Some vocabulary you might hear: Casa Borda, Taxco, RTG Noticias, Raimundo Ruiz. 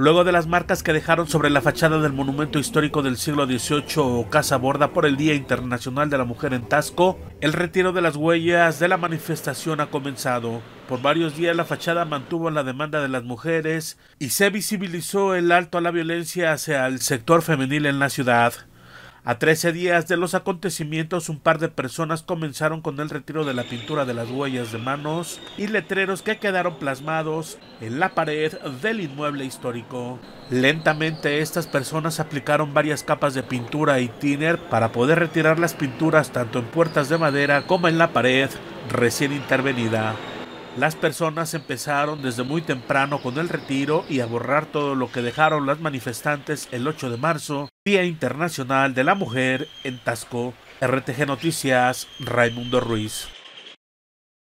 Luego de las marcas que dejaron sobre la fachada del monumento histórico del siglo XVIII Casa Borda por el Día Internacional de la Mujer en Taxco, el retiro de las huellas de la manifestación ha comenzado. Por varios días la fachada mantuvo la demanda de las mujeres y se visibilizó el alto a la violencia hacia el sector femenil en la ciudad. A 13 días de los acontecimientos, un par de personas comenzaron con el retiro de la pintura de las huellas de manos y letreros que quedaron plasmados en la pared del inmueble histórico. Lentamente estas personas aplicaron varias capas de pintura y tíner para poder retirar las pinturas tanto en puertas de madera como en la pared recién intervenida. Las personas empezaron desde muy temprano con el retiro y a borrar todo lo que dejaron las manifestantes el 8 de marzo, Día Internacional de la Mujer en Taxco. RTG Noticias, Raimundo Ruiz.